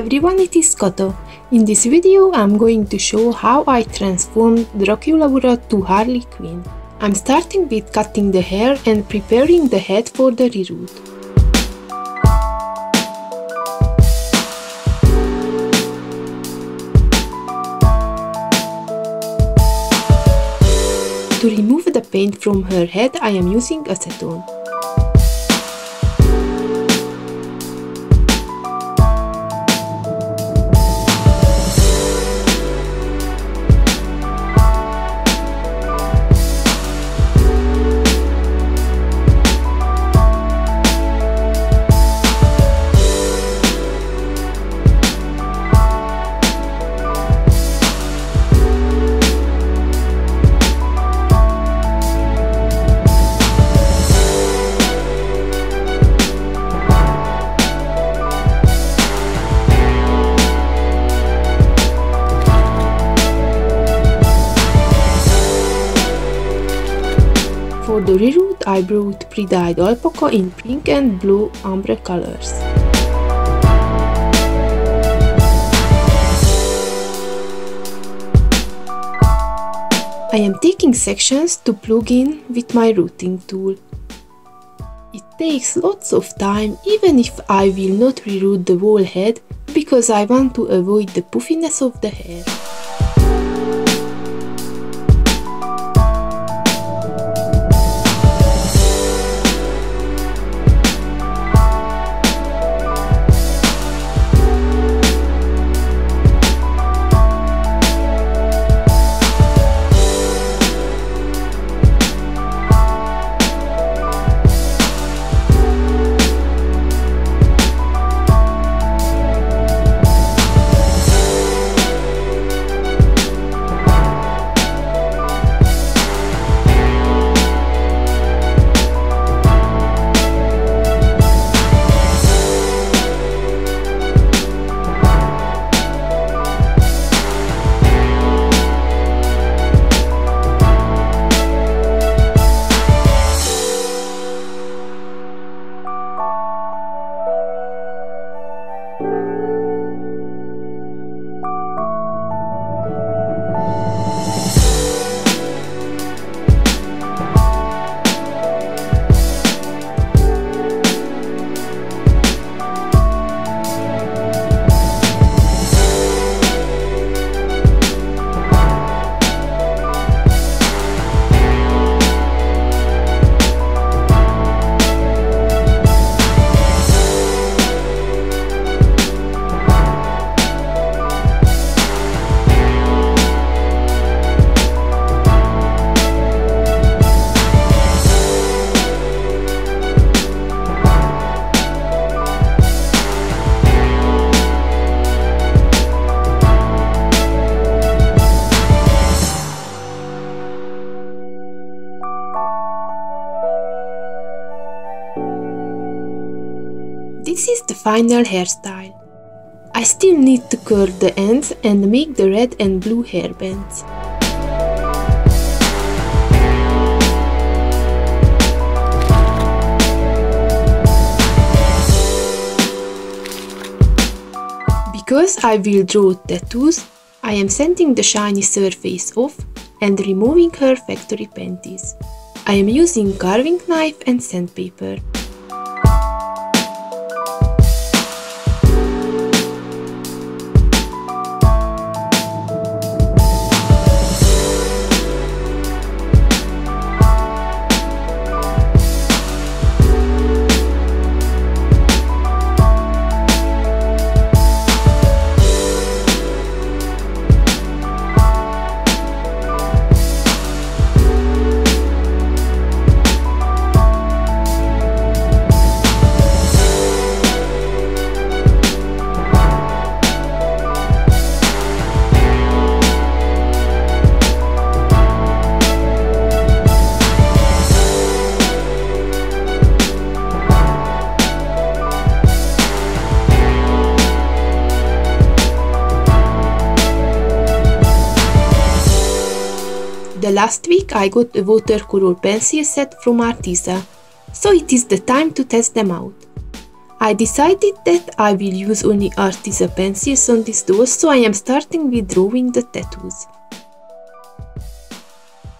everyone, it is Kato. In this video I'm going to show how I transformed Draculaura to Harley Quinn. I'm starting with cutting the hair and preparing the head for the reroute. To remove the paint from her head I am using acetone. For the reroute, I brought pre-dyed alpaca in pink and blue ombre colors. I am taking sections to plug in with my routing tool. It takes lots of time, even if I will not reroute the whole head, because I want to avoid the puffiness of the hair. This is the final hairstyle. I still need to curl the ends and make the red and blue hairbands. Because I will draw tattoos, I am sanding the shiny surface off and removing her factory panties. I am using carving knife and sandpaper. The last week I got a watercolor pencil set from Arteza, so it is the time to test them out. I decided that I will use only Arteza pencils on this doll, so I am starting with drawing the tattoos.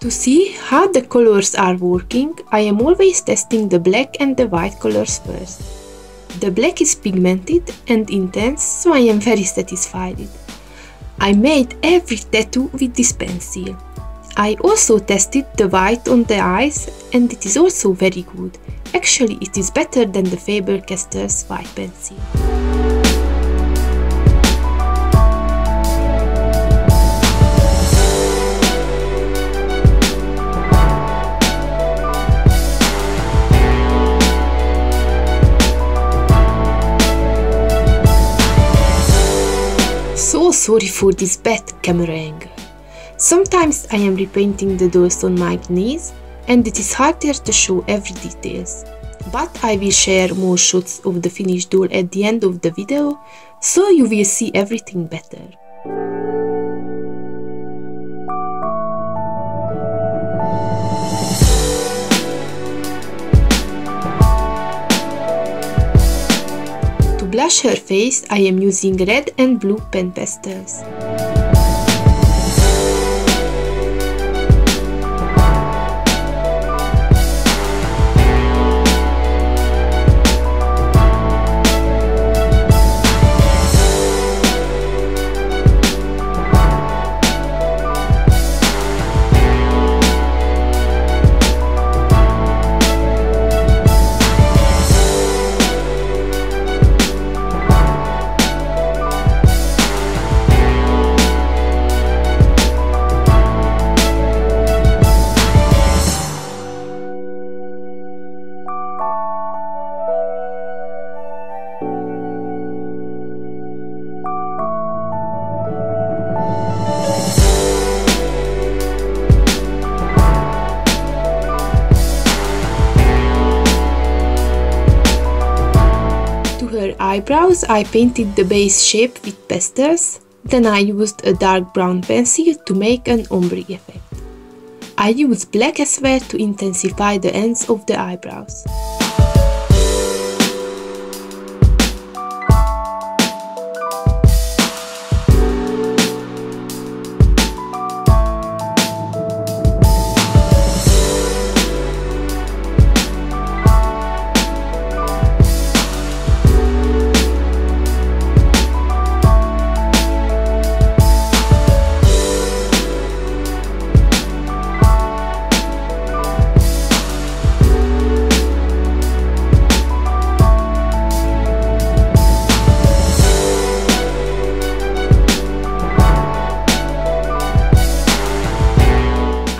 To see how the colors are working, I am always testing the black and the white colors first. The black is pigmented and intense, so I am very satisfied. I made every tattoo with this pencil. I also tested the white on the eyes and it is also very good. Actually, it is better than the Faber-Castell's white pencil. So sorry for this bad camera angle. Sometimes I am repainting the dolls on my knees and it is harder to show every details. But I will share more shots of the finished doll at the end of the video, so you will see everything better. To blush her face, I am using red and blue pen pastels. Eyebrows, I painted the base shape with pastels, then I used a dark brown pencil to make an ombre effect. I used black as well to intensify the ends of the eyebrows.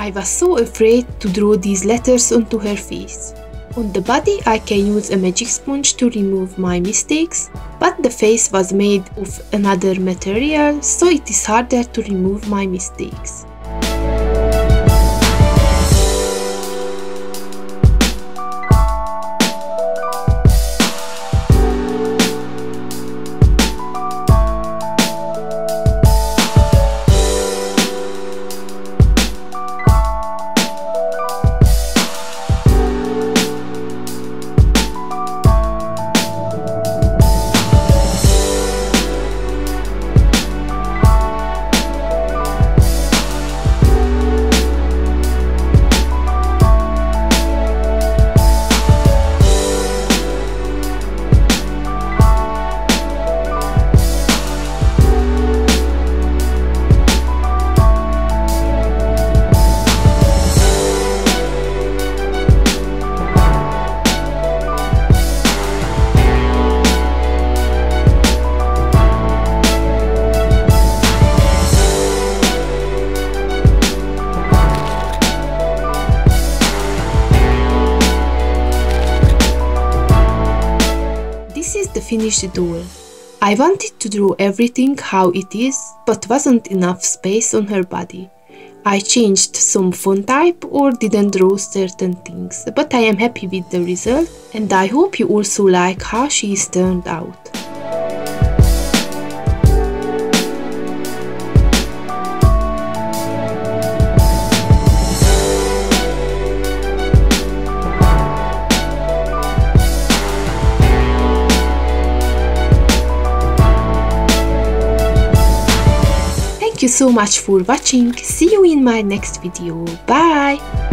I was so afraid to draw these letters onto her face. On the body I can use a magic sponge to remove my mistakes, but the face was made of another material, so it is harder to remove my mistakes. Finished doll. I wanted to draw everything how it is, but wasn't enough space on her body. I changed some font type or didn't draw certain things, but I am happy with the result and I hope you also like how she is turned out. Thank you so much for watching. See you in my next video. Bye.